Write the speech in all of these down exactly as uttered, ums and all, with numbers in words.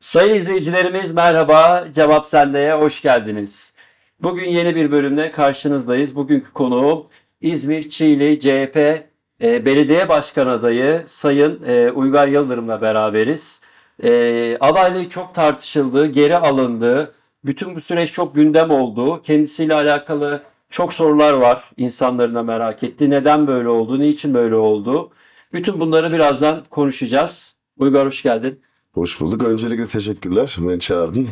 Sayın izleyicilerimiz merhaba, Cevap Sende'ye hoş geldiniz. Bugün yeni bir bölümle karşınızdayız. Bugünkü konuğum İzmir Çiğli C H P e, Belediye Başkan Adayı Sayın e, Uygar Yıldırım'la beraberiz. E, adaylığı çok tartışıldı, geri alındı. Bütün bu süreç çok gündem oldu. Kendisiyle alakalı çok sorular var, insanların da merak etti. Neden böyle oldu, niçin böyle oldu? Bütün bunları birazdan konuşacağız. Uygar hoş geldin. Hoş bulduk. Öncelikle teşekkürler. Beni çağırdın.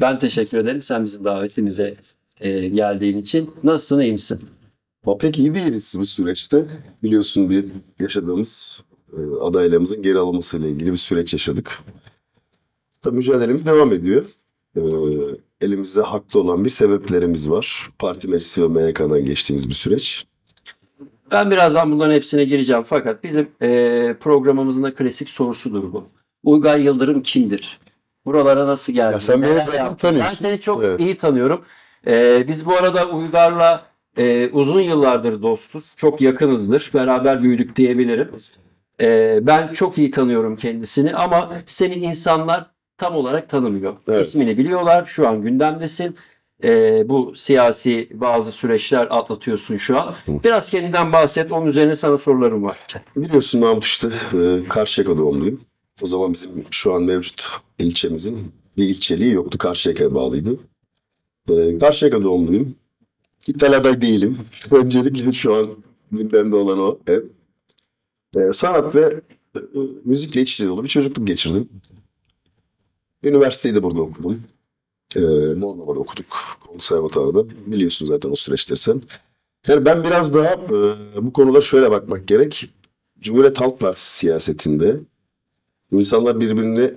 Ben teşekkür ederim. Sen bizim davetimize e, geldiğin için. Nasılsın? İyi misin? Pek iyi değiliz bu süreçte. Biliyorsun bir yaşadığımız e, adaylığımızın geri alınmasıyla ilgili bir süreç yaşadık. Tabii mücadelemiz devam ediyor. E, elimizde haklı olan bir sebeplerimiz var. Parti meclisi ve M Y K'dan geçtiğimiz bir süreç. Ben birazdan bunların hepsine gireceğim. Fakat bizim e, programımızın da klasik sorusudur bu. Uygar Yıldırım kimdir? Buralara nasıl geldi? Ya sen beni zaten tanıyorsun. Ben seni çok evet. iyi tanıyorum. Ee, biz bu arada Uygar'la e, uzun yıllardır dostuz. Çok yakınızdır. Beraber büyüdük diyebilirim. Ee, ben çok iyi tanıyorum kendisini ama seni insanlar tam olarak tanımıyor. Evet. İsmini biliyorlar. Şu an gündemdesin. Ee, bu siyasi bazı süreçler atlatıyorsun şu an. Biraz kendinden bahset. Onun üzerine sana sorularım var. Biliyorsun Mahmut işte e, Karşıyaka doğumluyum. O zaman bizim şu an mevcut ilçemizin bir ilçeliği yoktu. Karşıyaka'ya bağlıydı. Ee, Karşıyaka doğumluyum. İptal aday değilim. Öncelikle şu an gündemde olan o. Evet. Ee, sanat ve e, müzikle içli dolu bir çocukluk geçirdim. Üniversiteyi de burada okudum. Ee, Bornova'da okuduk. Konservatuarda. Biliyorsun zaten o süreçleri sen. Yani ben biraz daha e, bu konuda şöyle bakmak gerek. Cumhuriyet Halk Partisi siyasetinde İnsanlar birbirini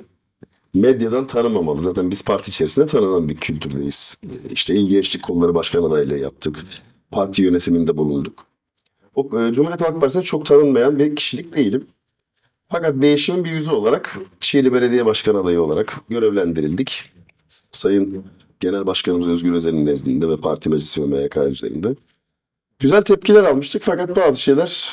medyadan tanımamalı. Zaten biz parti içerisinde tanınan bir kültürdeyiz. İşte İl Gençlik Kolları Başkan adaylığı yaptık. Parti yönetiminde bulunduk. O, Cumhuriyet Halk Partisi'ne çok tanınmayan bir kişilik değilim. Fakat değişimin bir yüzü olarak Çiğli Belediye Başkan adayı olarak görevlendirildik. Sayın Genel Başkanımız Özgür Özel'in nezdinde ve parti meclisi ve M Y K üzerinde. Güzel tepkiler almıştık fakat bazı şeyler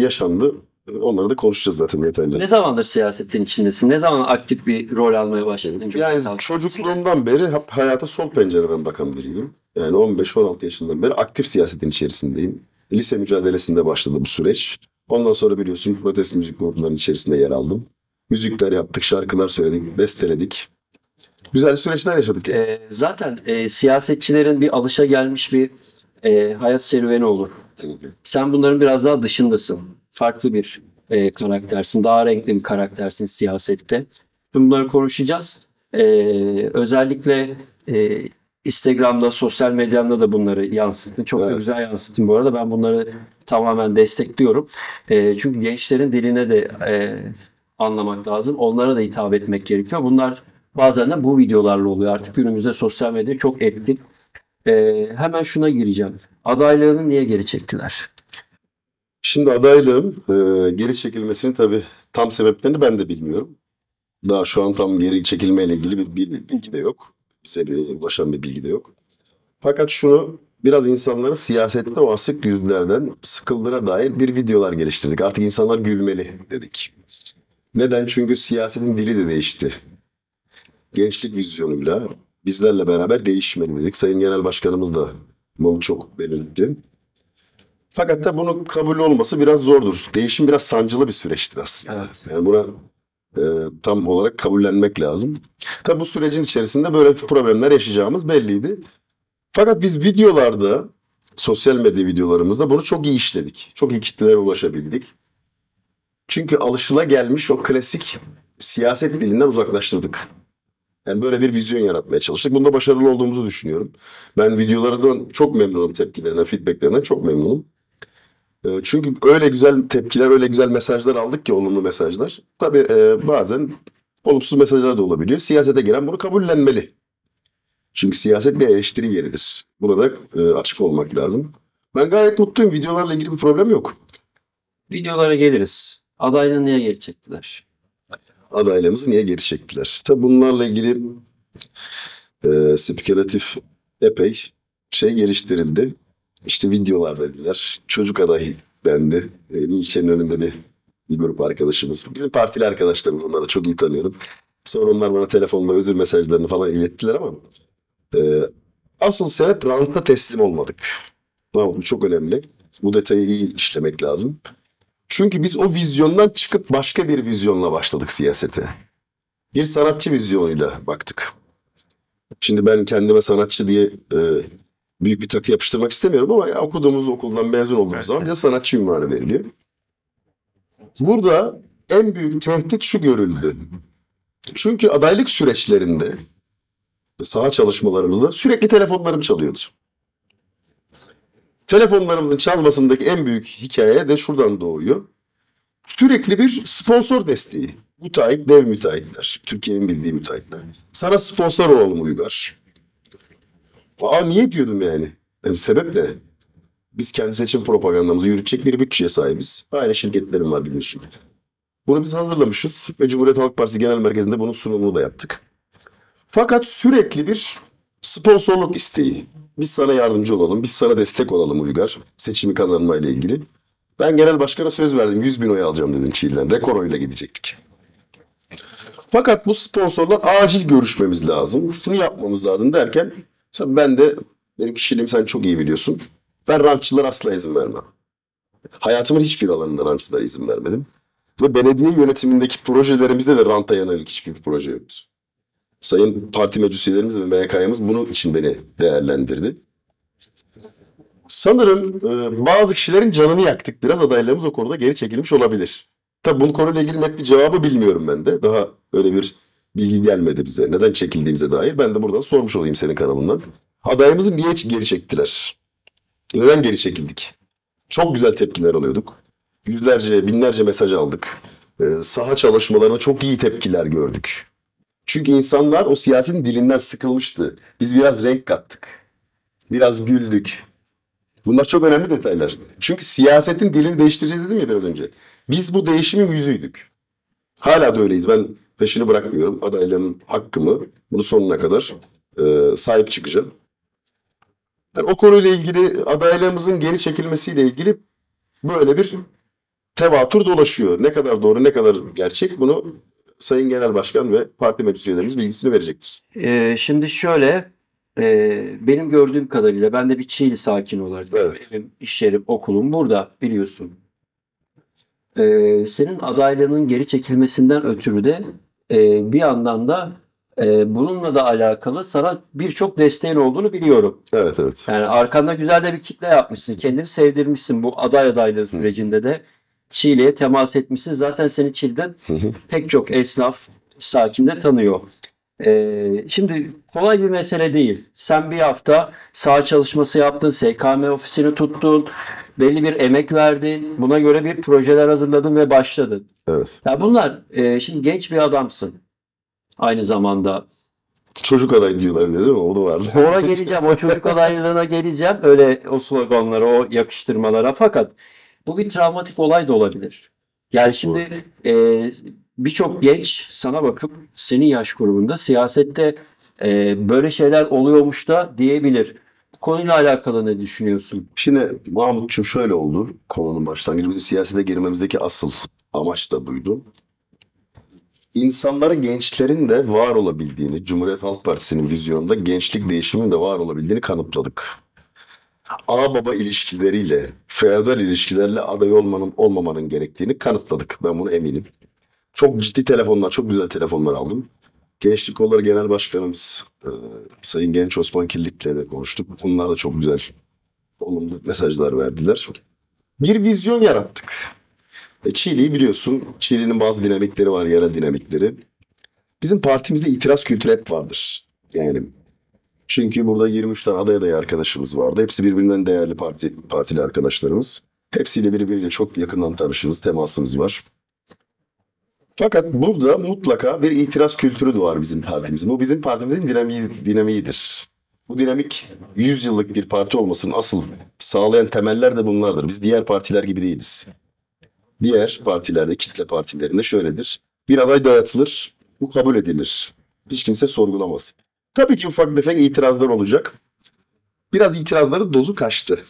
yaşandı. Onları da konuşacağız zaten yeterli. Ne zamandır siyasetin içindesin? Ne zaman aktif bir rol almaya başladın? Yani çocukluğumdan beri hayata sol pencereden bakan biriydim. Yani on beş on altı yaşından beri aktif siyasetin içerisindeyim. Lise mücadelesinde başladı bu süreç. Ondan sonra biliyorsun protest müzik gruplarının içerisinde yer aldım. Müzikler yaptık, şarkılar söyledik, besteledik. Güzel süreçler yaşadık. E, zaten e, siyasetçilerin bir alışagelmiş bir e, hayat serüveni olur. Sen bunların biraz daha dışındasın. Farklı bir e, karaktersin. Daha renkli bir karaktersin siyasette. Bunları konuşacağız. E, özellikle e, Instagram'da, sosyal medyanda da bunları yansıttın. Çok evet. güzel yansıttın bu arada. Ben bunları tamamen destekliyorum. E, çünkü gençlerin diline de e, anlamak lazım. Onlara da hitap etmek gerekiyor. Bunlar bazen de bu videolarla oluyor. Artık günümüzde sosyal medya çok etkin. E, hemen şuna gireceğim. Adaylığını niye geri çektiler? Şimdi adaylığım e, geri çekilmesini tabii tam sebeplerini ben de bilmiyorum. Daha şu an tam geri çekilmeyle ilgili bir, bir bilgi de yok. Bize bir, ulaşan bir bilgi de yok. Fakat şunu biraz insanları siyasette o asık yüzlerden sıkıldığına dair bir videolar geliştirdik. Artık insanlar gülmeli dedik. Neden? Çünkü siyasetin dili de değişti. Gençlik vizyonuyla bizlerle beraber değişmeli dedik. Sayın Genel Başkanımız da bunu çok belirtti. Fakat da bunun kabul olması biraz zordur. Değişim biraz sancılı bir süreçtir aslında. Evet. Yani buna e, tam olarak kabullenmek lazım. Tabi bu sürecin içerisinde böyle problemler yaşayacağımız belliydi. Fakat biz videolarda, sosyal medya videolarımızda bunu çok iyi işledik. Çok iyi kitlelere ulaşabildik. Çünkü alışılagelmiş o klasik siyaset dilinden uzaklaştırdık. Yani böyle bir vizyon yaratmaya çalıştık. Bunda başarılı olduğumuzu düşünüyorum. Ben videolardan çok memnunum, tepkilerinden, feedbacklerinden çok memnunum. Çünkü öyle güzel tepkiler, öyle güzel mesajlar aldık ki olumlu mesajlar. Tabii bazen olumsuz mesajlar da olabiliyor. Siyasete giren bunu kabullenmeli. Çünkü siyaset bir eleştiri yeridir. Burada açık olmak lazım. Ben gayet mutluyum. Videolarla ilgili bir problem yok. Videolara geliriz. Adaylığı niye geri çektiler? Adaylığımızı niye geri çektiler? Tabii bunlarla ilgili e, spekülatif epey şey geliştirildi. İşte videolar dediler. Çocuk adayı dendi. E, ilçenin önünde bir, bir grup arkadaşımız. Bizim partili arkadaşlarımız. Onları da çok iyi tanıyorum. Sonra onlar bana telefonla özür mesajlarını falan ilettiler ama e, asıl sebep ranta teslim olmadık. Tamam, bu çok önemli. Bu detayı iyi işlemek lazım. Çünkü biz o vizyondan çıkıp başka bir vizyonla başladık siyasete. Bir sanatçı vizyonuyla baktık. Şimdi ben kendime sanatçı diye e, büyük bir takı yapıştırmak istemiyorum ama ya okuduğumuz okuldan mezun olduğumuz evet. zaman ya sanatçı unvanı veriliyor. Burada en büyük tehdit şu görüldü. Çünkü adaylık süreçlerinde saha çalışmalarımızda sürekli telefonlarım çalıyordu. Telefonlarımızın çalmasındaki en büyük hikaye de şuradan doğuyor. Sürekli bir sponsor desteği. Müteahhit, dev müteahhitler. Türkiye'nin bildiği müteahhitler. Sana sponsor olalım Uygar. Aa niye diyordum yani? Yani sebep ne? Biz kendi seçim propagandamızı yürütecek bir bütçeye sahibiz. Aynı şirketlerim var biliyorsun. Bunu biz hazırlamışız ve Cumhuriyet Halk Partisi Genel Merkezi'nde bunun sunumunu da yaptık. Fakat sürekli bir sponsorluk isteği. Biz sana yardımcı olalım, biz sana destek olalım Uygar. Seçimi kazanmayla ilgili. Ben genel başkana söz verdim, yüz bin oy alacağım dedim Çiğli'den. Rekor oyla gidecektik. Fakat bu sponsorlar acil görüşmemiz lazım, şunu yapmamız lazım derken ben de, benim kişiliğim sen çok iyi biliyorsun. Ben rantçılara asla izin vermem. Hayatımın hiçbir alanında rantçılara izin vermedim. Ve belediye yönetimindeki projelerimizde de ranta yönelik hiçbir proje yoktu. Sayın parti meclis üyelerimiz ve M K'yımız bunun için beni değerlendirdi. Sanırım e, bazı kişilerin canını yaktık. Biraz adaylarımız o konuda geri çekilmiş olabilir. Tabii bunun konuyla ilgili net bir cevabı bilmiyorum ben de. Daha öyle bir bilgi gelmedi bize. Neden çekildiğimize dair. Ben de buradan sormuş olayım senin kanalından. Adayımızı niye geri çektiler? Neden geri çekildik? Çok güzel tepkiler alıyorduk. Yüzlerce, binlerce mesaj aldık. E, saha çalışmalarına çok iyi tepkiler gördük. Çünkü insanlar o siyasetin dilinden sıkılmıştı. Biz biraz renk kattık. Biraz güldük. Bunlar çok önemli detaylar. Çünkü siyasetin dilini değiştireceğiz dedim ya biraz önce. Biz bu değişimin yüzüydük. Hala da öyleyiz. Ben peşini bırakmıyorum. Adaylığım, hakkımı bunu sonuna kadar e, sahip çıkacağım. Yani o konuyla ilgili adaylığımızın geri çekilmesiyle ilgili böyle bir tevatür dolaşıyor. Ne kadar doğru, ne kadar gerçek bunu Sayın Genel Başkan ve parti meclis üyelerimiz bilgisini verecektir. Ee, şimdi şöyle, e, benim gördüğüm kadarıyla ben de bir Çiğli sakin olarak evet. benim iş yerim, okulum burada biliyorsun. Ee, senin adaylığının geri çekilmesinden ötürü de e, bir yandan da e, bununla da alakalı sana birçok desteğin olduğunu biliyorum. Evet evet. Yani arkanda güzel de bir kitle yapmışsın, kendini sevdirmişsin bu aday adaylığı sürecinde de. Çiğli'ye temas etmişsin. Zaten seni Çiğli'den pek çok esnaf sakinde tanıyor. Ee, şimdi kolay bir mesele değil. Sen bir hafta saha çalışması yaptın, S K M ofisini tuttun, belli bir emek verdin, buna göre bir projeler hazırladın ve başladın. Evet. Ya bunlar e, şimdi genç bir adamsın. Aynı zamanda. Çocuk aday diyorlar değil mi? O da vardı. Ona geleceğim. O çocuk adaylığına geleceğim. Öyle o sloganlara, o yakıştırmalara. Fakat bu bir travmatik olay da olabilir. Yani şimdi e, birçok genç sana bakıp senin yaş grubunda siyasette e, böyle şeyler oluyormuş da diyebilir. Bu konuyla alakalı ne düşünüyorsun? Şimdi Mahmut'cum şöyle oldu. Konunun başlangıcı bizim siyasete girmemizdeki asıl amaç da buydu. İnsanların, gençlerin de var olabildiğini, Cumhuriyet Halk Partisi'nin vizyonunda gençlik değişiminin de var olabildiğini kanıtladık. Ağababa ilişkileriyle, feodal ilişkilerle aday olmanın, olmamanın gerektiğini kanıtladık. Ben bunu eminim. Çok ciddi telefonlar, çok güzel telefonlar aldım. Gençlik Kolları Genel Başkanımız e, Sayın Genç Osman Kirlik'le de konuştuk. Onlar da çok güzel, olumlu mesajlar verdiler. Bir vizyon yarattık. E, Çiğli'yi biliyorsun. Çiğli'nin bazı dinamikleri var, yerel dinamikleri. Bizim partimizde itiraz kültürü hep vardır. Yani çünkü burada yirmi üç tane aday adayı arkadaşımız vardı. Hepsi birbirinden değerli parti, partili arkadaşlarımız. Hepsiyle birbiriyle çok yakından tanışımız, temasımız var. Fakat burada mutlaka bir itiraz kültürü de var bizim partimizin. Bu bizim partimizin dinamiği, dinamiğidir. Bu dinamik yüz yıllık bir parti olmasının asıl sağlayan temeller de bunlardır. Biz diğer partiler gibi değiliz. Diğer partilerde, kitle partilerinde şöyledir. Bir aday dayatılır, bu kabul edilir. Hiç kimse sorgulamaz. Tabii ki ufak tefek itirazlar olacak. Biraz itirazların dozu kaçtı.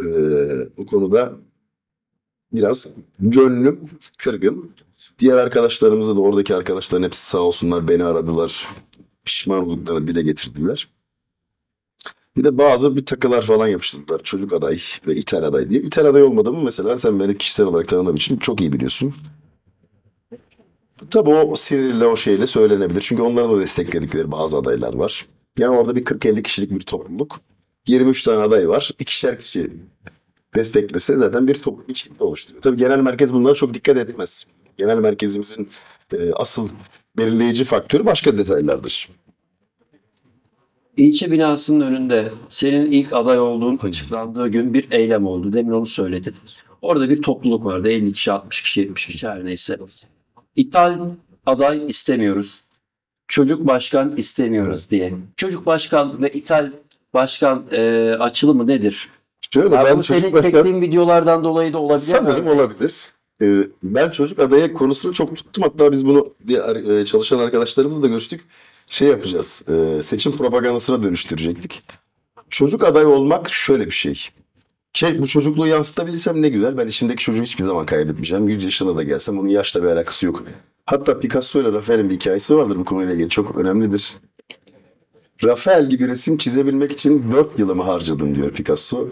Ee, bu konuda biraz gönlüm kırgın. Diğer arkadaşlarımızda da, oradaki arkadaşların hepsi sağ olsunlar beni aradılar. Pişman olduklarını dile getirdiler. Bir de bazı bir takılar falan yapıştırdılar. Çocuk aday ve ithal aday diye. İthal aday olmadığımı mesela sen beni kişisel olarak tanıdığım için çok iyi biliyorsun. Tabii o sinirle, o şeyle söylenebilir. Çünkü onların da destekledikleri bazı adaylar var. Yani orada bir kırk elli kişilik bir topluluk. yirmi üç tane aday var. İkişer kişi desteklese zaten bir topluluk içinde oluşturuyor. Tabii genel merkez bunlara çok dikkat etmez. Genel merkezimizin e, asıl belirleyici faktörü başka detaylardır. İlçe binasının önünde senin ilk aday olduğun açıklandığı gün bir eylem oldu. Demin onu söyledin. Orada bir topluluk vardı. elli kişi, altmış kişi, yetmiş kişi her neyse. İthal aday istemiyoruz. Çocuk başkan istemiyoruz evet. diye. Çocuk başkan ve ithal başkan e, açılımı nedir? Şöyle, ben bu senin başkan... çektiğin videolardan dolayı da olabilir. Sanırım olabilir. Ee, ben çocuk adaya konusunu çok tuttum. Hatta biz bunu diğer çalışan arkadaşlarımızla da görüştük. Şey yapacağız, e, seçim propagandasına dönüştürecektik. Çocuk aday olmak şöyle bir şey. Şey, bu çocukluğu yansıtabilirsem ne güzel. Ben içimdeki çocuğu hiçbir zaman kaybetmeyeceğim. yüz yaşına da gelsem bunun yaşla bir alakası yok. Hatta Picasso ile Rafael'in bir hikayesi vardır bu konuyla ilgili. Çok önemlidir. Rafael gibi resim çizebilmek için dört yılımı harcadım diyor Picasso.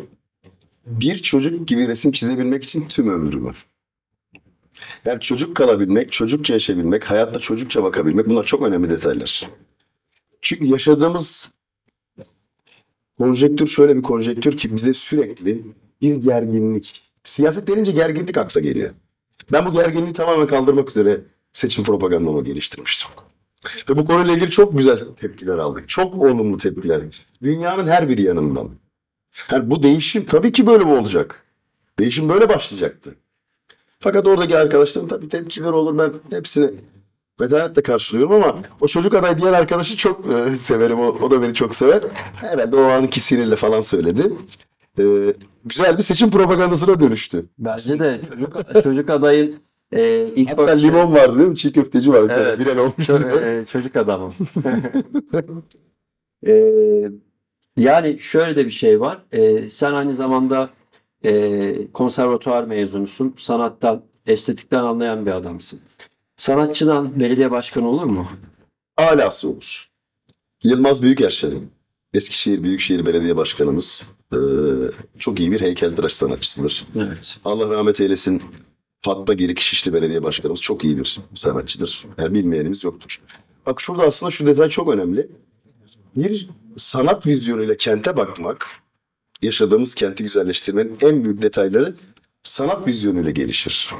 Bir çocuk gibi resim çizebilmek için tüm ömrümü. Yani çocuk kalabilmek, çocukça yaşayabilmek, hayatta çocukça bakabilmek bunlar çok önemli detaylar. Çünkü yaşadığımız konjektür şöyle bir konjektür ki bize sürekli bir gerginlik. Siyaset denince gerginlik akla geliyor. Ben bu gerginliği tamamen kaldırmak üzere seçim propagandamı geliştirmiştim. Ve bu konuyla ilgili çok güzel tepkiler aldık. Çok olumlu tepkiler. Dünyanın her bir yanından. Yani bu değişim tabii ki böyle olacak. Değişim böyle başlayacaktı. Fakat oradaki arkadaşlarım tabii tepkiler olur. Ben hepsini medaletle karşılıyorum ama o çocuk aday diğer arkadaşı çok e, severim. O, o da beni çok sever. Herhalde o anki sinirle falan söyledi. E, güzel bir seçim propagandasına dönüştü. Bence de çocuk, çocuk adayın e, ilk hatta bakışı... limon vardı değil mi? Çiğ köfteci vardı. Evet. Bir an olmuştu. E, çocuk adamım. e, yani şöyle de bir şey var. E, sen aynı zamanda E, konservatuar mezunusun. Sanattan, estetikten anlayan bir adamsın. Sanatçıdan belediye başkanı olur mu? Alası olur. Yılmaz Büyükerşen, Eskişehir Büyükşehir Belediye Başkanımız. E, çok iyi bir heykeltıraş sanatçısıdır. Evet. Allah rahmet eylesin. Fatma Girişli Belediye Başkanımız çok iyi bir sanatçıdır. Her bilmeyenimiz yoktur. Bak şurada aslında şu detay çok önemli. Bir sanat vizyonuyla kente bakmak, yaşadığımız kenti güzelleştirmenin en büyük detayları sanat vizyonuyla gelişir.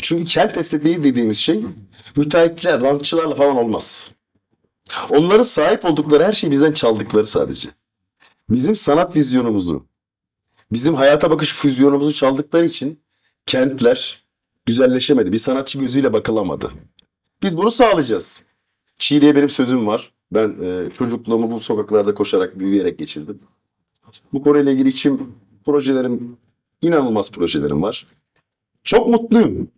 Çünkü kent estetiği dediğimiz şey müteahhitler, rantçılarla falan olmaz. Onların sahip oldukları her şeyi bizden çaldıkları sadece. Bizim sanat vizyonumuzu, bizim hayata bakış vizyonumuzu çaldıkları için kentler güzelleşemedi. Bir sanatçı gözüyle bakılamadı. Biz bunu sağlayacağız. Çiğli'ye benim sözüm var. Ben e, çocukluğumu bu sokaklarda koşarak, büyüyerek geçirdim. Bu konuyla ilgili içim projelerim, inanılmaz projelerim var. Çok mutluyum.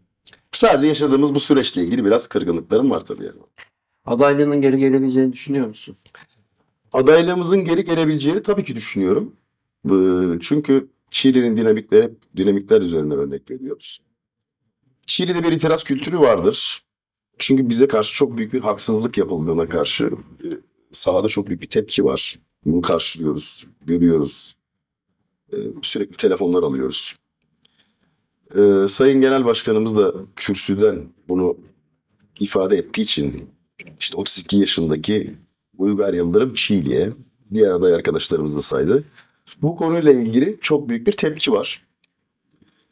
Sadece yaşadığımız bu süreçle ilgili biraz kırgınlıklarım var tabii. Yani. Adaylığının geri gelebileceğini düşünüyor musun? Adaylığımızın geri gelebileceğini tabii ki düşünüyorum. Çünkü Çiğli'nin dinamikleri, dinamikler üzerinden örnek veriyoruz. Çiğli'de bir itiraz kültürü vardır. Çünkü bize karşı çok büyük bir haksızlık yapıldığına karşı sahada çok büyük bir tepki var. Bunu karşılıyoruz, görüyoruz, ee, sürekli telefonlar alıyoruz. Ee, Sayın Genel Başkanımız da kürsüden bunu ifade ettiği için işte otuz iki yaşındaki Uygar Yıldırım Çiğli'ye, diğer aday arkadaşlarımız da saydı. Bu konuyla ilgili çok büyük bir tepki var.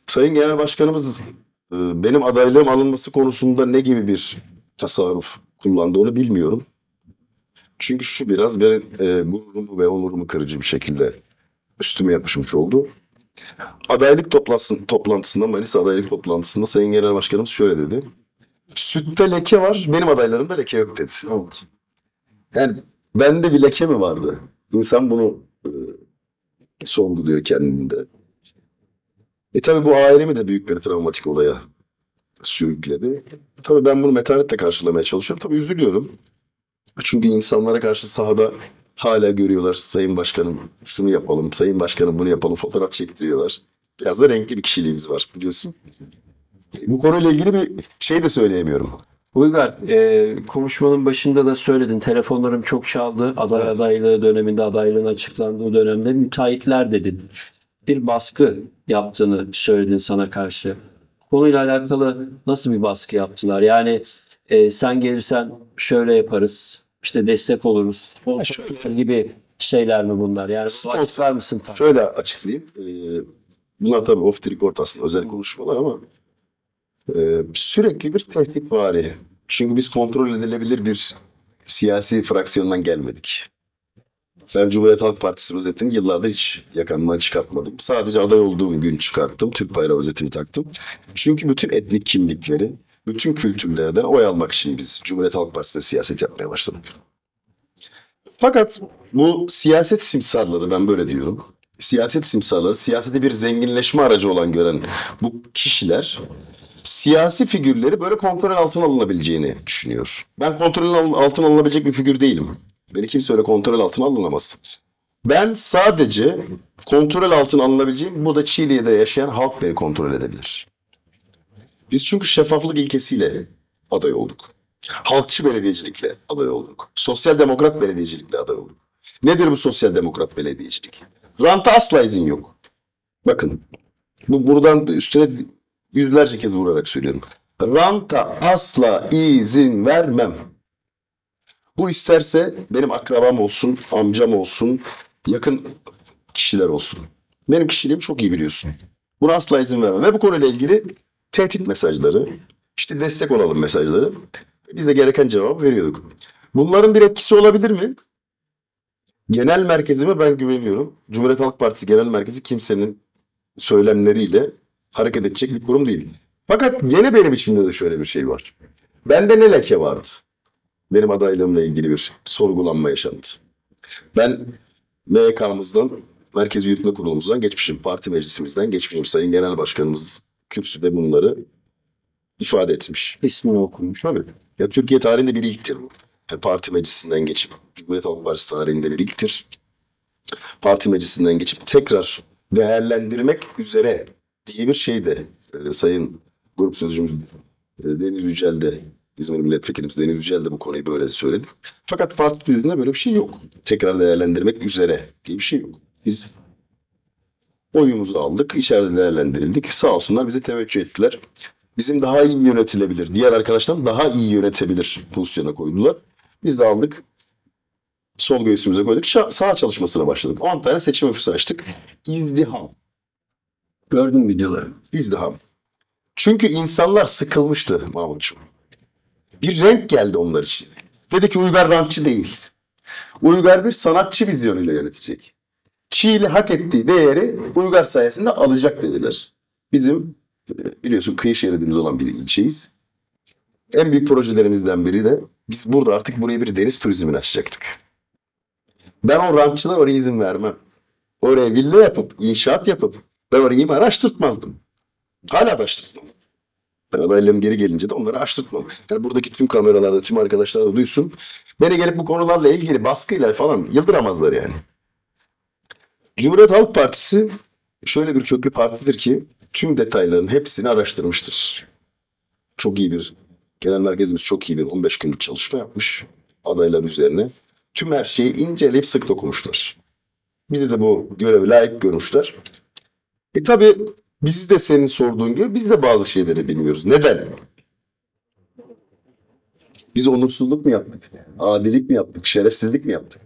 Sayın Genel Başkanımız e, benim adaylığım alınması konusunda ne gibi bir tasarruf kullandı onu bilmiyorum. Çünkü şu biraz benim e, gururumu ve onurumu kırıcı bir şekilde üstüme yapışmış oldu. Adaylık toplantısında, Manisa adaylık toplantısında Sayın Genel Başkanımız şöyle dedi. Sütte leke var, benim adaylarımda leke yok dedi. Evet. Yani bende bir leke mi vardı? İnsan bunu e, sorguluyor kendinde. E tabi bu ailemi de büyük bir travmatik olaya sürükledi. Tabi ben bunu metanetle karşılamaya çalışıyorum. Tabi üzülüyorum. Çünkü insanlara karşı sahada hala görüyorlar. Sayın Başkanım şunu yapalım, Sayın Başkanım bunu yapalım. Fotoğraf çektiriyorlar. biraz da renkli bir kişiliğimiz var biliyorsun. Bu konuyla ilgili bir şey de söyleyemiyorum. Uygar, e, konuşmanın başında da söyledin. Telefonlarım çok çaldı. Aday evet. adaylığı döneminde, adaylığın açıklandığı dönemde müteahhitler dedin. Bir baskı yaptığını söyledin sana karşı. Konuyla alakalı nasıl bir baskı yaptılar? Yani e, sen gelirsen şöyle yaparız, işte destek oluruz gibi şeyler mi bunlar? Yani sponsor mısın? Şöyle açıklayayım. E, bunlar tabii off the record aslında, özel konuşmalar ama Ee, sürekli bir tehditvari. Çünkü biz kontrol edilebilir bir siyasi fraksiyondan gelmedik. Ben Cumhuriyet Halk Partisi rozetini yıllardır hiç yakandan çıkartmadım. Sadece aday olduğum gün çıkarttım. Türk bayrağı rozetini taktım. Çünkü bütün etnik kimlikleri, bütün kültürlerden oy almak için biz Cumhuriyet Halk Partisi'nde siyaset yapmaya başladık. Fakat bu siyaset simsarları, ben böyle diyorum, siyaset simsarları, siyaseti bir zenginleşme aracı olan gören bu kişiler siyasi figürleri böyle kontrol altına alınabileceğini düşünüyor. Ben kontrol altına alınabilecek bir figür değilim. Beni kimse öyle kontrol altına alınamaz. Ben sadece kontrol altına alınabileceğim, burada Çiğli'de yaşayan halk beni kontrol edebilir. Biz çünkü şeffaflık ilkesiyle aday olduk. Halkçı belediyecilikle aday olduk. Sosyal demokrat belediyecilikle aday olduk. Nedir bu sosyal demokrat belediyecilik? Ranta asla izin yok. Bakın, bu buradan üstüne yüzlerce kez vurarak söylüyorum. Ranta asla izin vermem. Bu isterse benim akrabam olsun, amcam olsun, yakın kişiler olsun. Benim kişiliğimi çok iyi biliyorsun. Buna asla izin vermem. Ve bu konuyla ilgili tehdit mesajları, işte destek olalım mesajları, biz de gereken cevabı veriyorduk. Bunların bir etkisi olabilir mi? Genel merkezime ben güveniyorum. Cumhuriyet Halk Partisi Genel Merkezi kimsenin söylemleriyle hareket edecek bir kurum değil. Fakat gene benim içimde de şöyle bir şey var. Bende ne leke vardı? Benim adaylığımla ilgili bir sorgulanma yaşandı. Ben M Y K'mızdan, Merkez Yürütme Kurulumuzdan geçmişim. Parti meclisimizden geçmişim. Sayın Genel Başkanımız kürsüde bunları ifade etmiş. İsmini okumuş. Tabii. Ya Türkiye tarihinde bir ilktir bu. Yani parti meclisinden geçip, Cumhuriyet Halk Partisi tarihinde bir ilktir. Parti meclisinden geçip tekrar değerlendirmek üzere diye bir şey de e, sayın grup sözcümüz e, Deniz Yücel de, İzmir Milletvekilimiz Deniz Yücel de bu konuyu böyle söyledi. Fakat parti düzeninde böyle bir şey yok. Tekrar değerlendirmek üzere diye bir şey yok. Biz oyumuzu aldık, içeride değerlendirildik. Sağ olsunlar bizi teveccüh ettiler. Bizim daha iyi yönetilebilir, diğer arkadaşlar daha iyi yönetebilir pozisyona koydular. Biz de aldık, sol göğsümüze koyduk, sağ çalışmasına başladık. on tane seçim ofisi açtık. İzdiham. Gördüm videoları. Biz de ham. Çünkü insanlar sıkılmıştı Mahmut'cum. Bir renk geldi onlar için. Dedi ki Uygar rantçı değil. Uygar bir sanatçı vizyonuyla yönetecek. Çiğli hak ettiği değeri Uygar sayesinde alacak dediler. Bizim biliyorsun kıyı şeridimiz olan bir ilçeyiz. En büyük projelerimizden biri de biz burada artık buraya bir deniz turizmini açacaktık. Ben o rantçılara oraya izin vermem. Oraya villa yapıp, inşaat yapıp ben orayı imara açtırtmazdım. Hala da açtırtmam. Ben adaylığım geri gelince de onları açtırtmam. Yani buradaki tüm kameralarda, tüm arkadaşlar da duysun. Beni gelip bu konularla ilgili baskıyla falan yıldıramazlar yani. Cumhuriyet Halk Partisi şöyle bir köklü partidir ki tüm detayların hepsini araştırmıştır. Çok iyi bir, genel merkezimiz çok iyi bir on beş günlük çalışma yapmış adaylar üzerine. Tüm her şeyi inceleyip sık dokunmuşlar. Bizi de bu görevi layık görmüşler. E tabi biz de senin sorduğun gibi biz de bazı şeyleri bilmiyoruz. Neden? Biz onursuzluk mu yaptık? Adilik mi yaptık? Şerefsizlik mi yaptık?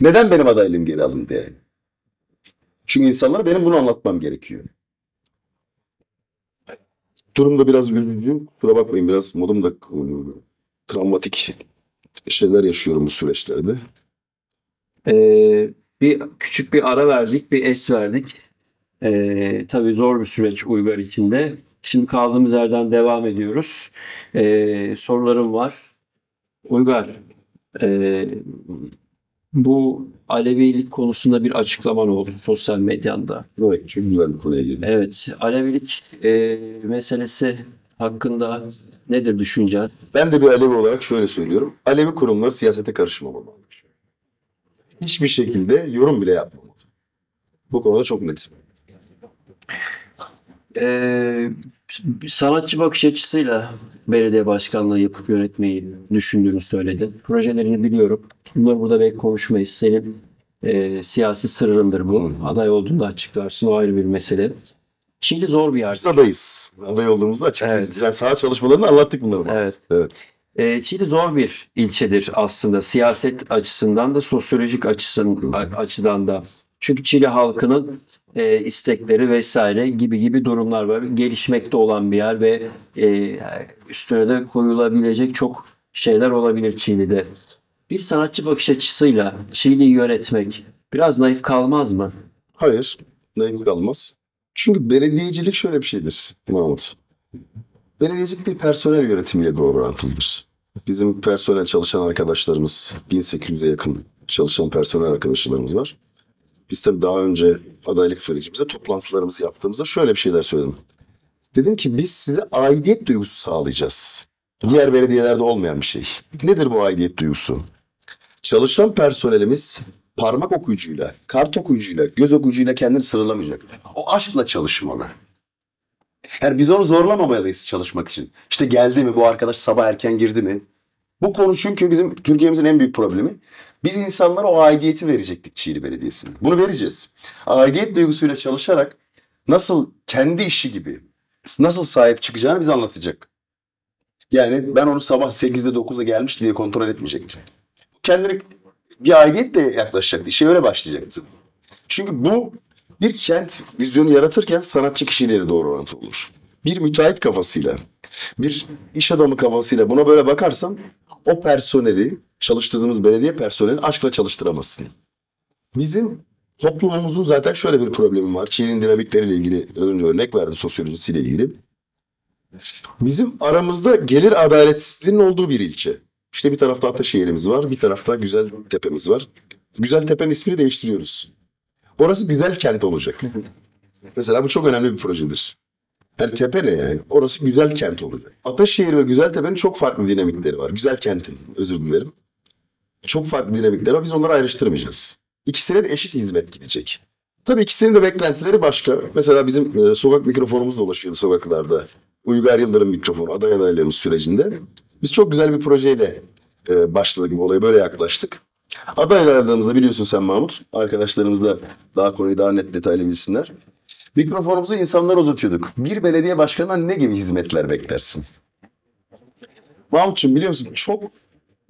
Neden benim adaylığım geri alındı yani? Çünkü insanlara benim bunu anlatmam gerekiyor. Durumda biraz üzücü. Kusura bakmayın, biraz modum da travmatik şeyler yaşıyorum bu süreçlerde. Ee, bir küçük bir ara verdik, bir es verdik. Ee, tabii zor bir süreç Uygar için de. Şimdi kaldığımız yerden devam ediyoruz. Ee, sorularım var. Uygar, e, bu Alevilik konusunda bir açıklaman oldu sosyal medyanda. Evet, çünkü bu konuya girdim. Evet, Alevilik e, meselesi hakkında nedir düşüncen? Ben de bir Alevi olarak şöyle söylüyorum. Alevi kurumları siyasete karışmamalı. Hiçbir şekilde yorum bile yapmamalı. Bu konuda çok net. Ee, sanatçı bakış açısıyla belediye başkanlığı yapıp yönetmeyi düşündüğünü söyledi. Projelerini biliyorum. Bunları burada belki konuşmayız. Senin e, siyasi sırrındır bu. Aday olduğunda açıklarsın. O ayrı bir mesele. Çinli zor bir yer. Adayız. Aday olduğumuzda açıklayacağız. Evet. Yani saha çalışmalarını anlattık bunları. Evet. Evet. E, Çinli zor bir ilçedir aslında. Siyaset açısından da, sosyolojik açısın, açıdan da. Çünkü Çili halkının e, istekleri vesaire gibi gibi durumlar var. Gelişmekte olan bir yer ve e, üstüne de koyulabilecek çok şeyler olabilir Çili'de. Bir sanatçı bakış açısıyla Çili'yi yönetmek biraz naif kalmaz mı? Hayır, naif kalmaz. Çünkü belediyecilik şöyle bir şeydir Mahmut. Belediyecilik bir personel yönetimiyle doğru orantılıdır. Bizim personel çalışan arkadaşlarımız, bin sekiz yüze yakın çalışan personel arkadaşlarımız var. Biz tabii daha önce adaylık sürecimizde toplantılarımızı yaptığımızda şöyle bir şeyler söyledim. Dedim ki biz size aidiyet duygusu sağlayacağız. Diğer belediyelerde olmayan bir şey. Nedir bu aidiyet duygusu? Çalışan personelimiz parmak okuyucuyla, kart okuyucuyla, göz okuyucuyla kendini sınırlamayacak. O aşkla çalışmalı. Yani biz onu zorlamamalıyız çalışmak için. İşte geldi mi bu arkadaş, sabah erken girdi mi? Bu konu çünkü bizim Türkiye'mizin en büyük problemi. Biz insanlara o aidiyeti verecektik Çiğli Belediyesi'ne. Bunu vereceğiz. Aidiyet duygusuyla çalışarak nasıl kendi işi gibi, nasıl sahip çıkacağını bize anlatacak. Yani ben onu sabah sekizde dokuzda gelmiş diye kontrol etmeyecektim. Kendine bir aidiyetle yaklaşacaktı. İşe öyle başlayacaktı. Çünkü bu bir kent vizyonu yaratırken sanatçı kişileri doğru orantılı olur. Bir müteahhit kafasıyla, bir iş adamı kafasıyla buna böyle bakarsan o personeli, çalıştırdığımız belediye personeli aşkla çalıştıramazsın. Bizim toplumumuzun zaten şöyle bir problemi var. Çin'in dinamikleriyle ilgili biraz önce örnek verdi, sosyolojisiyle ilgili. Bizim aramızda gelir adaletsizliğinin olduğu bir ilçe. İşte bir tarafta Ataşehir'imiz var, bir tarafta Güzeltepe'miz var. Güzeltepe'nin ismini değiştiriyoruz. Orası güzel kent olacak. Mesela bu çok önemli bir projedir. Yani tepe ne yani? Orası güzel kent olacak. Ataşehir ve Güzeltepe'nin çok farklı dinamikleri var. Güzel kentin, özür dilerim. Çok farklı dinamikleri var. Biz onları ayrıştırmayacağız. İkisine de eşit hizmet gidecek. Tabii ikisinin de beklentileri başka. Mesela bizim sokak mikrofonumuz dolaşıyordu sokaklarda. Uygar Yıldırım mikrofonu aday adaylığımız sürecinde. Biz çok güzel bir projeyle başladık, bu olaya böyle yaklaştık. Aday adaylığımızda biliyorsun sen Mahmut. Arkadaşlarımız da daha konuyu daha net detaylı bilsinler. Mikrofonumuzu insanlara uzatıyorduk. Bir belediye başkanından ne gibi hizmetler beklersin? Mahmut'cum biliyor musun? Çok,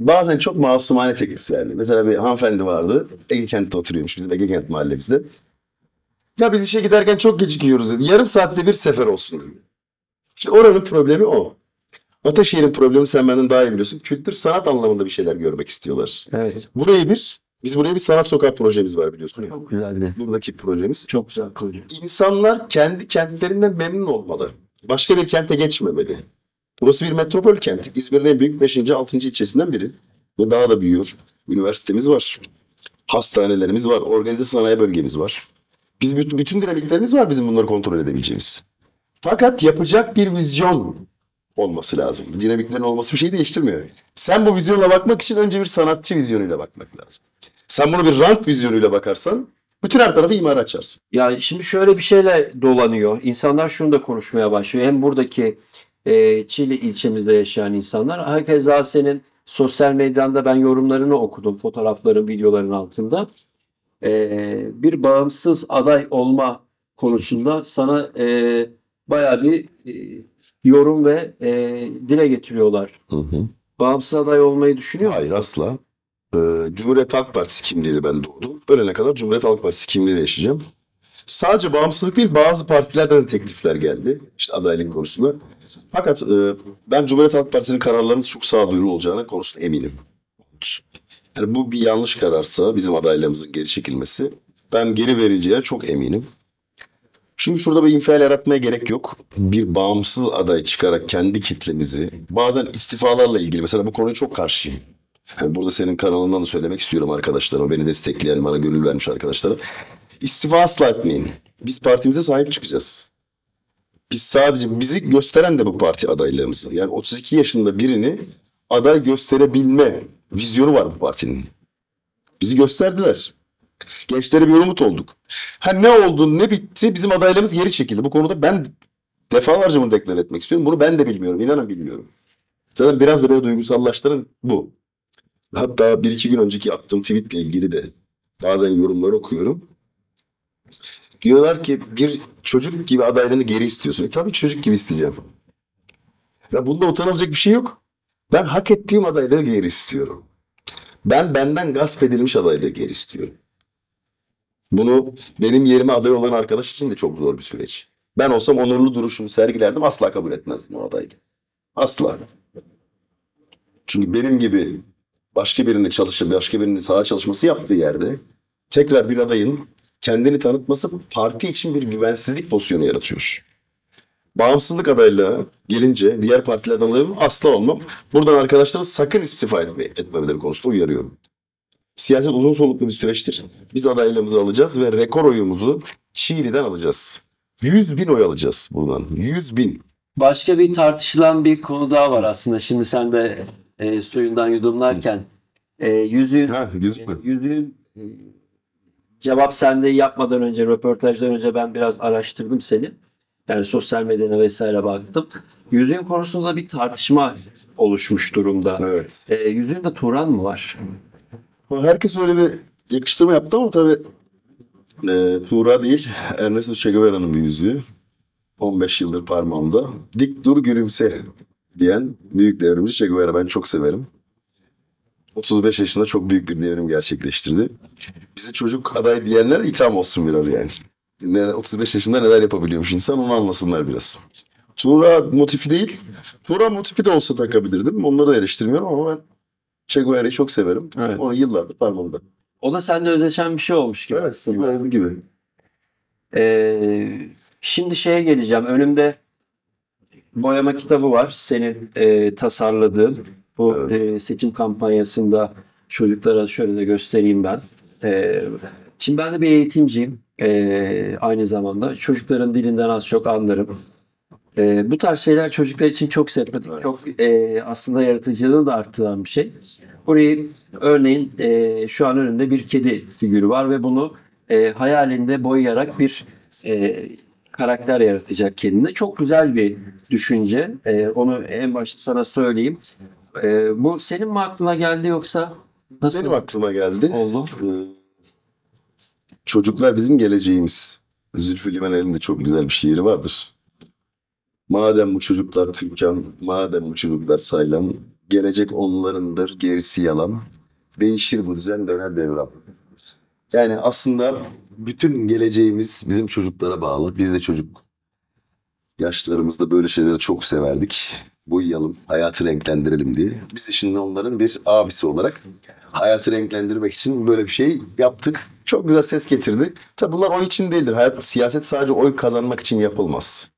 bazen çok masumane teklif yani. Mesela bir hanımefendi vardı. Ege Kent'te oturuyormuş bizim Ege Kent mahallemizde. Ya biz işe giderken çok gecikiyoruz dedi. Yarım saatte bir sefer olsun dedi. İşte oranın problemi o. Ataşehir'in problemi sen benden daha iyi biliyorsun. Kültür sanat anlamında bir şeyler görmek istiyorlar. Evet. Burayı bir... Biz buraya bir sanat sokak projemiz var biliyorsun. Çok güzeldi. Buradaki projemiz. Çok güzel proje. İnsanlar kendi kentlerinden memnun olmalı. Başka bir kente geçmemeli. Burası bir metropol kenti. İzmir'in en büyük beşinci altıncı ilçesinden biri. Ve daha da büyüyor. Üniversitemiz var. Hastanelerimiz var. Organize sanayi bölgemiz var. Biz bütün, bütün dinamiklerimiz var bizim bunları kontrol edebileceğimiz. Fakat yapacak bir vizyon olması lazım. Dinamiklerin olması bir şeyi değiştirmiyor. Sen bu vizyonla bakmak için önce bir sanatçı vizyonuyla bakmak lazım. Sen bunu bir rant vizyonuyla bakarsan bütün her tarafı imara açarsın. Yani şimdi şöyle bir şeyle dolanıyor. İnsanlar şunu da konuşmaya başlıyor. Hem buradaki e, Çiğli ilçemizde yaşayan insanlar. Hakeza senin sosyal medyanda ben yorumlarını okudum. Fotoğrafların, videoların altında. E, bir bağımsız aday olma konusunda sana e, bayağı bir e, yorum ve e, dile getiriyorlar. Hı hı. Bağımsız aday olmayı düşünüyor musun? Hayır asla. Cumhuriyet Halk Partisi kimliğiyle ben doğdum. Ölene kadar Cumhuriyet Halk Partisi kimliğiyle yaşayacağım. Sadece bağımsızlık değil bazı partilerden de teklifler geldi. İşte adaylık konusunda. Fakat ben Cumhuriyet Halk Partisi'nin kararlarının çok sağduyulu olacağına konusunda eminim. Yani bu bir yanlış kararsa bizim adaylığımızın geri çekilmesi. Ben geri vereceğine çok eminim. Çünkü şurada bir infial yaratmaya gerek yok. Bir bağımsız aday çıkarak kendi kitlemizi bazen istifalarla ilgili mesela bu konuya çok karşıyım. Yani burada senin kanalından da söylemek istiyorum arkadaşlarıma. Beni destekleyen, bana gönül vermiş arkadaşlarım. İstifa asla etmeyin. Biz partimize sahip çıkacağız. Biz sadece bizi gösteren de bu parti adaylığımızı. Yani otuz iki yaşında birini aday gösterebilme vizyonu var bu partinin. Bizi gösterdiler. Gençlere bir umut olduk. Ha, ne oldu, ne bitti? Bizim adaylığımız geri çekildi. Bu konuda ben defalarca bunu deklar etmek istiyorum. Bunu ben de bilmiyorum. İnanın bilmiyorum. Zaten biraz da böyle duygusallaştıran bu. Hatta bir iki gün önceki attığım tweetle ilgili de bazen yorumları okuyorum. Diyorlar ki bir çocuk gibi adaylığını geri istiyorsun. E tabii çocuk gibi isteyeceğim. Ya bunda utanılacak bir şey yok. Ben hak ettiğim adaylığı geri istiyorum. Ben benden gasp edilmiş adaylığı geri istiyorum. Bunu benim yerime aday olan arkadaş için de çok zor bir süreç. Ben olsam onurlu duruşumu sergilerdim, asla kabul etmezdim o adaylığı. Asla. Çünkü benim gibi başka birinin çalışıp başka birinin saha çalışması yaptığı yerde tekrar bir adayın kendini tanıtması parti için bir güvensizlik pozisyonu yaratıyor. Bağımsızlık adaylığı gelince diğer partilerden adayım asla olmam. Buradan arkadaşlara sakın istifa etmemeleri konusunda uyarıyorum. Siyaset uzun soluklu bir süreçtir. Biz adaylığımızı alacağız ve rekor oyumuzu Çiğli'den alacağız. yüz bin oy alacağız buradan. yüz bin. Başka bir tartışılan bir konu daha var aslında. Şimdi sen de e, suyundan yudumlarken e, yüzüğün, ha, yüzüğün e, cevap sende yapmadan önce, röportajdan önce ben biraz araştırdım seni. Yani sosyal medyana vesaire baktım. Yüzüğün konusunda bir tartışma oluşmuş durumda. Evet. E, yüzüğün de Turan mı var? Herkes öyle bir yakıştırma yaptı ama tabii e, Turan değil, Ernesto Che Guevara'nın bir yüzüğü. on beş yıldır parmağımda. Dik dur gülümse diyen büyük devrimci Che Guevara, ben çok severim. otuz beş yaşında çok büyük bir devrim gerçekleştirdi. Bize çocuk aday diyenler itham olsun biraz yani. otuz beş yaşında neler yapabiliyormuş insan, onu anlasınlar biraz. Tuğra motifi değil. Tuğra motifi de olsa takabilirdim. Onları da eleştirmiyorum ama ben Che Guevara'yı çok severim. Evet. Onu yıllardır parmağımda. O da sende özdeşen bir şey olmuş gibi. Evet, gibi. gibi. Ee, şimdi şeye geleceğim. Önümde boyama kitabı var. Senin e, tasarladığın. Bu evet. e, seçim kampanyasında çocuklara şöyle de göstereyim ben. E, şimdi ben de bir eğitimciyim. Ee, aynı zamanda çocukların dilinden az çok anlarım. Ee, bu tarz şeyler çocuklar için çok sempatik, evet. çok e, aslında yaratıcılığını da arttıran bir şey. Burayı örneğin e, şu an önümde bir kedi figürü var ve bunu e, hayalinde boyayarak bir e, karakter yaratacak kendine. Çok güzel bir düşünce. E, onu en başta sana söyleyeyim. E, bu senin mi aklına geldi yoksa nasıl? Benim aklıma geldi. Oldu. Ee... Çocuklar bizim geleceğimiz. Zülfü Livaneli'nin de çok güzel bir şiiri vardır. Madem bu çocuklar tükan, madem bu çocuklar saylan, gelecek onlarındır, gerisi yalan. Değişir bu düzen, döner devran. Yani aslında bütün geleceğimiz bizim çocuklara bağlı. Biz de çocuk yaşlarımızda böyle şeyleri çok severdik. Boyayalım, hayatı renklendirelim diye. Biz de şimdi onların bir abisi olarak hayatı renklendirmek için böyle bir şey yaptık. Çok güzel ses getirdi. Tabi bunlar onun için değildir. Hayat, siyaset sadece oy kazanmak için yapılmaz.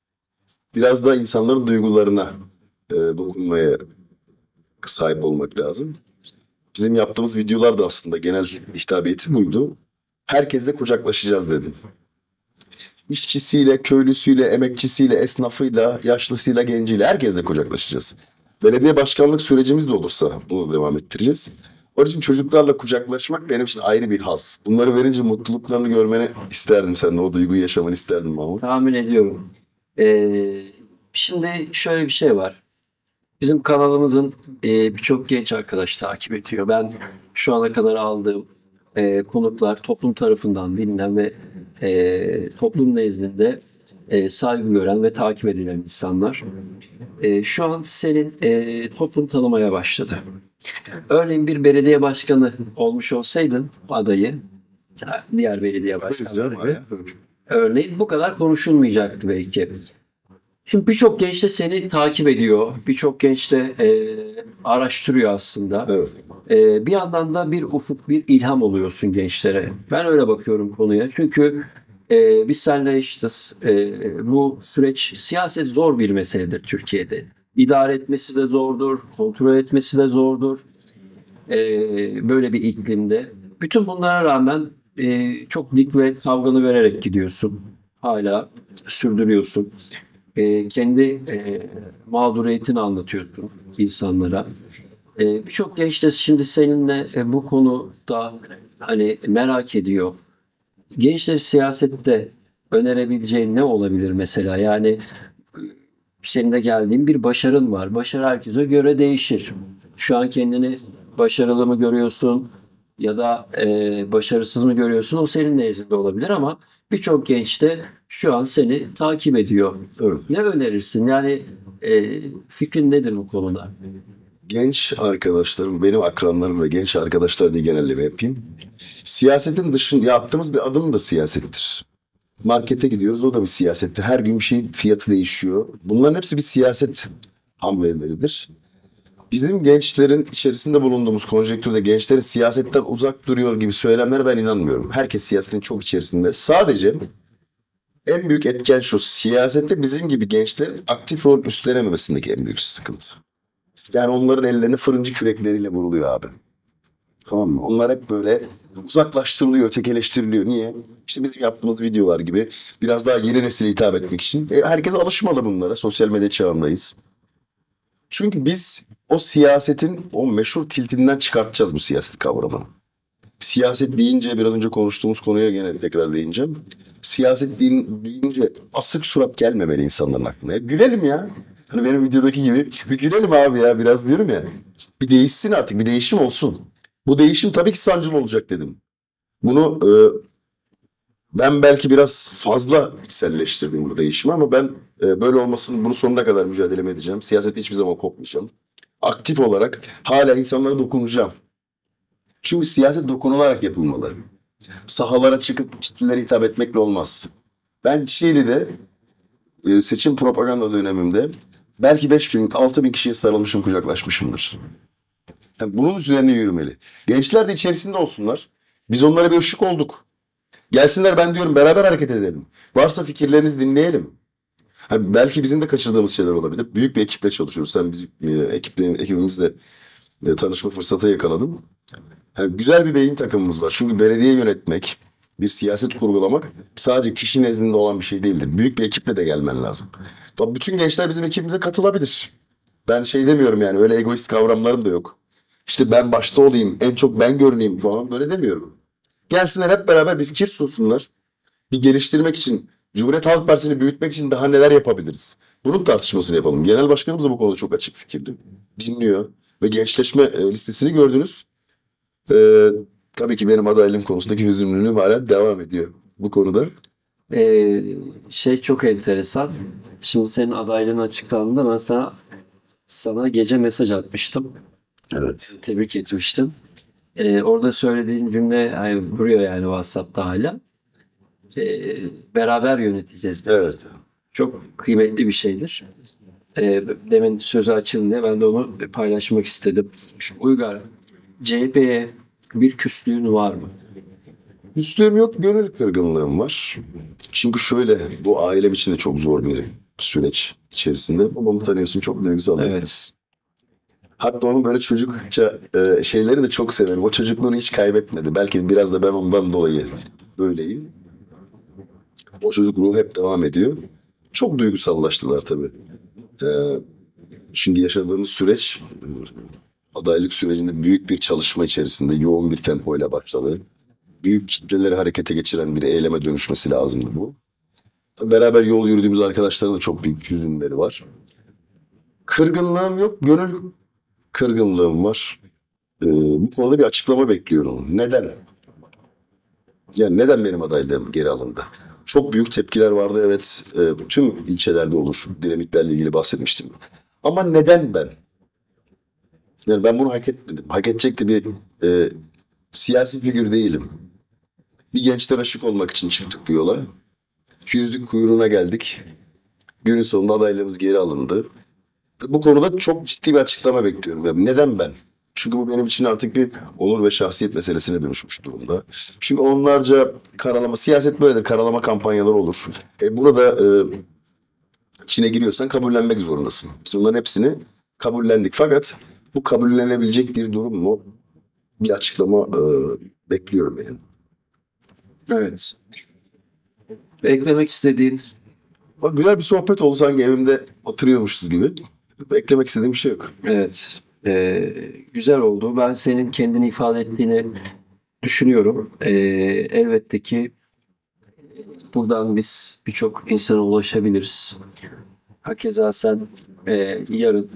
Biraz da insanların duygularına e, dokunmaya sahip olmak lazım. Bizim yaptığımız videolar da aslında genel hitabiyeti buydu. Herkesle kucaklaşacağız dedim. İşçisiyle, köylüsüyle, emekçisiyle, esnafıyla, yaşlısıyla, genciyle herkesle kucaklaşacağız. Belediye başkanlık sürecimiz de olursa bunu devam ettireceğiz. Onun için çocuklarla kucaklaşmak benim için ayrı bir haz. Bunları verince mutluluklarını görmeni isterdim, sen de o duyguyu yaşamanı isterdim Mahmut. Tahmin ediyorum. Ee, şimdi şöyle bir şey var. Bizim kanalımızın e, birçok genç arkadaş takip ediyor. Ben şu ana kadar aldığım e, konuklar toplum tarafından bilinen ve e, toplum nezdinde e, saygı gören ve takip edilen insanlar. E, şu an senin e, toplum tanımaya başladı. Örneğin bir belediye başkanı olmuş olsaydın adayı, diğer belediye başkanları, örneğin bu kadar konuşulmayacaktı belki. Şimdi birçok genç de seni takip ediyor, birçok genç de e, araştırıyor aslında. Evet. E, bir yandan da bir ufuk, bir ilham oluyorsun gençlere. Ben öyle bakıyorum konuya çünkü e, biz seninle işte e, bu süreç, siyaset zor bir meseledir Türkiye'de. İdare etmesi de zordur, kontrol etmesi de zordur. Ee, böyle bir iklimde. Bütün bunlara rağmen e, çok dik ve kavganı vererek gidiyorsun. Hala sürdürüyorsun. E, kendi e, mağduriyetini anlatıyorsun insanlara. E, Birçok genç de şimdi seninle e, bu konuda hani merak ediyor. Gençler siyasette önerebileceğin ne olabilir mesela? Yani senin de geldiğin bir başarın var. Başarı herkese göre değişir. Şu an kendini başarılı mı görüyorsun ya da e, başarısız mı görüyorsun? O senin nezdinde olabilir ama birçok genç de şu an seni takip ediyor. Evet. Ne önerirsin? Yani e, fikrin nedir bu konuda? Genç arkadaşlarım, benim akranlarım ve genç arkadaşlar diye genelleme yapayım. Siyasetin dışında attığımız bir adım da siyasettir. Markete gidiyoruz, o da bir siyasettir. Her gün bir şeyin fiyatı değişiyor. Bunların hepsi bir siyaset hamleleridir. Bizim gençlerin içerisinde bulunduğumuz konjektürde gençlerin siyasetten uzak duruyor gibi söylemlere ben inanmıyorum. Herkes siyasetin çok içerisinde. Sadece en büyük etken şu, siyasette bizim gibi gençlerin aktif rol üstlenememesindeki en büyük sıkıntı. Yani onların ellerine fırıncı kürekleriyle vuruluyor abi. Tamam mı? Onlar hep böyle uzaklaştırılıyor, tekeleştiriliyor. Niye? İşte bizim yaptığımız videolar gibi biraz daha yeni nesile hitap etmek için. E, herkes alışmalı bunlara. Sosyal medya çağındayız. Çünkü biz o siyasetin o meşhur tiltinden çıkartacağız bu siyaset kavramını. Siyaset deyince, biraz önce konuştuğumuz konuya gene tekrar değineceğim. Siyaset deyince asık surat gelmemeli insanların aklına. Gülelim ya. Hani benim videodaki gibi bir gülelim abi ya biraz diyorum ya. Bir değişsin artık, bir değişim olsun. Bu değişim tabii ki sancılı olacak dedim. Bunu e, ben belki biraz fazla içselleştirdim bu değişimi ama ben e, böyle olmasın, bunu sonuna kadar mücadele edeceğim. Siyasete hiçbir zaman kopmayacağım. Aktif olarak hala insanlara dokunacağım. Çünkü siyaset dokunularak yapılmalı. Sahalara çıkıp kitlelere hitap etmekle olmaz. Ben Şili'de e, seçim propaganda dönemimde belki beş bin altı bin kişiye sarılmışım, kucaklaşmışımdır. Yani bunun üzerine yürümeli. Gençler de içerisinde olsunlar. Biz onlara bir ışık olduk. Gelsinler, ben diyorum beraber hareket edelim. Varsa fikirlerinizi dinleyelim. Yani belki bizim de kaçırdığımız şeyler olabilir. Büyük bir ekiple çalışıyoruz. Sen bizim e, ekiple, ekibimizle e, tanışma fırsatı yakaladın. Yani güzel bir beyin takımımız var. Çünkü belediye yönetmek, bir siyaset kurgulamak sadece kişi nezdinde olan bir şey değildir. Büyük bir ekiple de gelmen lazım. Tabii bütün gençler bizim ekibimize katılabilir. Ben şey demiyorum yani, öyle egoist kavramlarım da yok. İşte ben başta olayım, en çok ben görüneyim falan, böyle demiyorum. Gelsinler, hep beraber bir fikir sunsunlar. Bir geliştirmek için, Cumhuriyet Halk Partisi'ni büyütmek için daha neler yapabiliriz? Bunun tartışmasını yapalım. Genel Başkanımız da bu konuda çok açık fikirli. Dinliyor ve gençleşme listesini gördünüz. Ee, tabii ki benim adaylığım konusundaki hüzünlülüğüm hala devam ediyor bu konuda. Ee, şey çok enteresan. Şimdi senin adaylığın açıklandığında ben sana, sana gece mesaj atmıştım. Evet. Tebrik etmiştim. Ee, orada söylediğin cümle hani duruyor yani WhatsApp'ta hala. Ee, beraber yöneteceğiz. Evet. Çok kıymetli bir şeydir. Ee, demin sözü açıldı diye ben de onu paylaşmak istedim. Uygar, C H P'ye bir küslüğün var mı? Küslüğüm yok, gönül kırgınlığım var. Çünkü şöyle, bu ailem için de çok zor bir süreç içerisinde. Babamı tanıyorsun, çok duygusal. Evet. Hatta onun böyle çocukça e, şeyleri de çok severim. O çocukluğunu hiç kaybetmedi. Belki biraz da ben ondan dolayı böyleyim. O çocuk ruhu hep devam ediyor. Çok duygusallaştılar tabii. E, şimdi yaşadığımız süreç, adaylık sürecinde büyük bir çalışma içerisinde, yoğun bir tempoyla başladı. Büyük kitleleri harekete geçiren bir eyleme dönüşmesi lazımdı bu. Beraber yol yürüdüğümüz arkadaşların da çok büyük hüzünleri var. Kırgınlığım yok, gönül kırgınlığım var. Ee, bu konuda bir açıklama bekliyorum. Neden? Yani neden benim adaylığım geri alındı? Çok büyük tepkiler vardı, evet. E, tüm ilçelerde olur. Dinamiklerle ilgili bahsetmiştim. Ama neden ben? Yani ben bunu hak etmedim. Hak edecek de bir e, siyasi figür değilim. Bir gençler aşık olmak için çıktık bu yola. Yüzlük kuyruğuna geldik. Günün sonunda adaylığımız geri alındı. Bu konuda çok ciddi bir açıklama bekliyorum. Yani neden ben? Çünkü bu benim için artık bir onur ve şahsiyet meselesine dönüşmüş durumda. Çünkü onlarca karalama, siyaset böyledir, karalama kampanyaları olur. E burada e, içine giriyorsan kabullenmek zorundasın. Biz onların hepsini kabullendik. Fakat bu kabullenebilecek bir durum mu? Bir açıklama e, bekliyorum yani. Evet. Eklemek istediğin? Bak, güzel bir sohbet oldu, sanki evimde oturuyormuşuz gibi. Eklemek istediğim bir şey yok. Evet. E, güzel oldu. Ben senin kendini ifade ettiğini düşünüyorum. E, elbette ki buradan biz birçok insana ulaşabiliriz. Hakeza sen e, yarın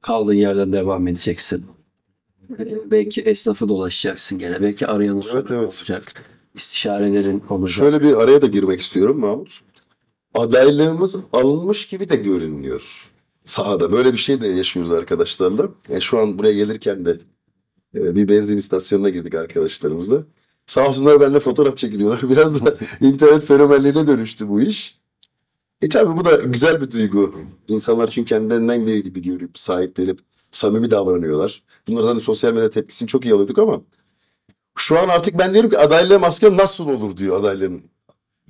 kaldığın yerden devam edeceksin. E, belki esnafı dolaşacaksın gene. Belki arayanın sorunu evet, evet. olacak. İstişarelerin olacak. Şöyle bir araya da girmek istiyorum Mahmut. Adaylığımız alınmış gibi de görünüyor. Sahada böyle bir şey de yaşıyoruz arkadaşlarla. E, şu an buraya gelirken de e, bir benzin istasyonuna girdik arkadaşlarımızla. Sağ olsunlar benimle fotoğraf çekiliyorlar. Biraz da internet fenomenliğine dönüştü bu iş. E tabi bu da güzel bir duygu. İnsanlar çünkü kendilerinden biri gibi görüp, sahiplenip, samimi davranıyorlar. Bunlardan hani sosyal medya tepkisini çok iyi alıyorduk ama şu an artık ben diyorum ki adaylığa maske nasıl olur diyor adaylığın.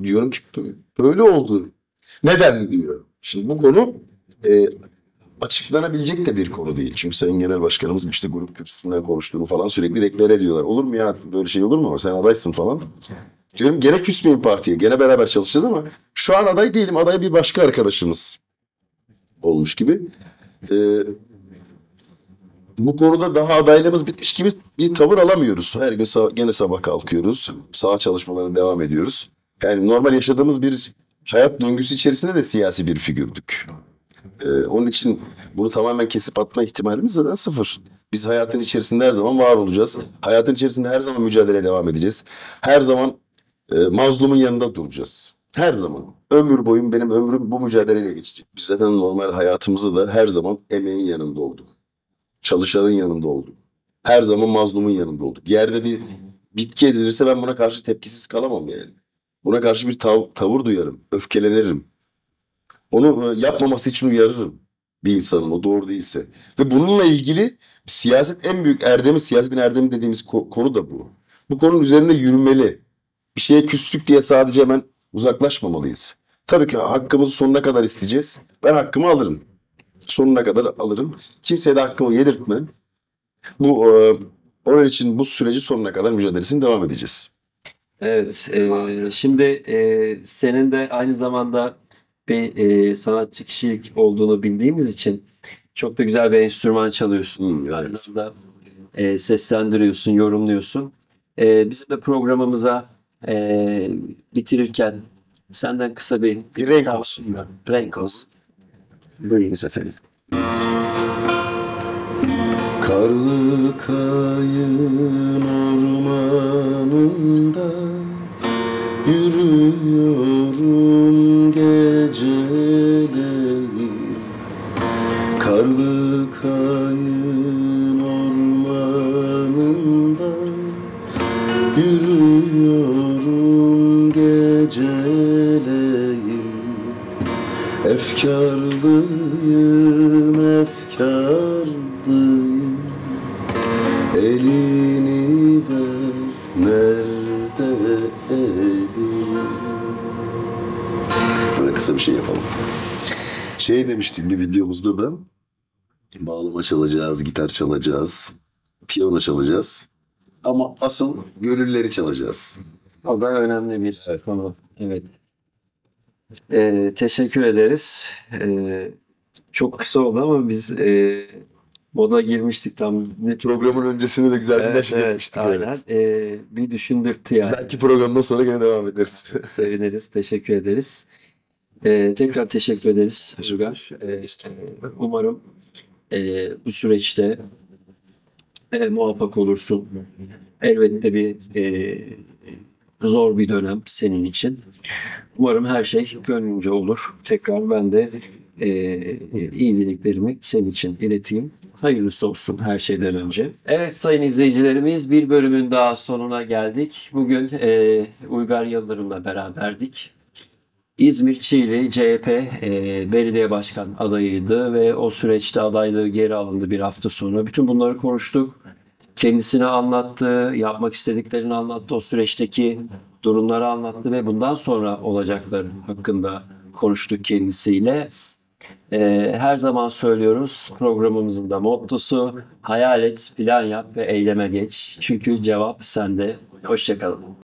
Diyorum ki böyle oldu. Neden diyor. Şimdi bu konu e, açıklanabilecek de bir konu değil. Çünkü Sayın Genel Başkanımız işte grup kürsüsünden konuştuğunu falan sürekli deklar ediyorlar. Olur mu ya böyle şey olur mu ama sen adaysın falan. Diyorum gene küsmeyin partiye. Gene beraber çalışacağız ama şu an aday değilim. Aday bir başka arkadaşımız olmuş gibi. E, bu konuda daha adaylığımız bitmiş gibi bir tavır alamıyoruz. Her gün sab- gene sabah kalkıyoruz. Saha çalışmalarına devam ediyoruz. Yani normal yaşadığımız bir hayat döngüsü içerisinde de siyasi bir figürdük. Ee, onun için bunu tamamen kesip atma ihtimalimiz zaten sıfır. Biz hayatın içerisinde her zaman var olacağız. Hayatın içerisinde her zaman mücadeleye devam edeceğiz. Her zaman e, mazlumun yanında duracağız. Her zaman. Ömür boyum benim ömrüm bu mücadeleyle geçecek. Biz zaten normal hayatımızda da her zaman emeğin yanında olduk. Çalışanın yanında olduk. Her zaman mazlumun yanında olduk. Yerde bir bitki ezilirse ben buna karşı tepkisiz kalamam yani. Buna karşı bir tav- tavır duyarım. Öfkelenirim. Onu yapmaması için uyarırım. Bir insanın o doğru değilse. Ve bununla ilgili siyaset en büyük erdemi, siyasetin erdemi dediğimiz konu da bu. Bu konunun üzerinde yürümeli. Bir şeye küstük diye sadece hemen uzaklaşmamalıyız. Tabii ki hakkımızı sonuna kadar isteyeceğiz. Ben hakkımı alırım. Sonuna kadar alırım. Kimseye de hakkımı yedirtmem. Bu, onun için bu süreci sonuna kadar mücadelesini devam edeceğiz. Evet, e, şimdi e, senin de aynı zamanda bir e, sanatçı kişilik olduğunu bildiğimiz için çok da güzel bir enstrüman çalıyorsun. Aynı evet. zamanda e, seslendiriyorsun, yorumluyorsun. E, bizim de programımıza e, bitirirken senden kısa bir, bir renk olsun. Renk olsun. Buyurun zaten. Karlı kayın ormanında yürüyorum geceleyin. Karlı kayın ormanında yürüyorum geceleyin. Efkarlıyım, efkarlıyım. Elini ver, nerede elin? Böyle kısa bir şey yapalım. Şey demiştik bir videomuzda da, bağlama çalacağız, gitar çalacağız, piyano çalacağız. Ama asıl gönülleri çalacağız. O da önemli bir evet. konu. Evet. Ee, teşekkür ederiz. Ee, çok kısa oldu ama biz... E... moda girmiştik tam. Programın öncesinde de güzel bir evet, neşe etmiştik. Evet, aynen. Evet. Ee, bir düşündürttü yani. Belki programdan sonra yine devam ederiz. Seviniriz. Teşekkür ederiz. Ee, tekrar teşekkür ederiz. Teşekkür ederiz. Ee, umarım e, bu süreçte e, muvaffak olursun. Elbette bir e, zor bir dönem senin için. Umarım her şey gönlünce olur. Tekrar ben de e, iyi dileklerimi senin için ileteyim. Hayırlısı olsun her şeyden önce. Evet sayın izleyicilerimiz, bir bölümün daha sonuna geldik. Bugün e, Uygar Yıldırım'la beraberdik. İzmir Çiğli C H P e, belediye başkan adayıydı ve o süreçte adaylığı geri alındı bir hafta sonra. Bütün bunları konuştuk. Kendisini anlattı, yapmak istediklerini anlattı, o süreçteki durumları anlattı ve bundan sonra olacaklar hakkında konuştuk kendisiyle. Ee, her zaman söylüyoruz, programımızın da mottosu hayal et, plan yap ve eyleme geç. Çünkü cevap sende. Hoşça kalın.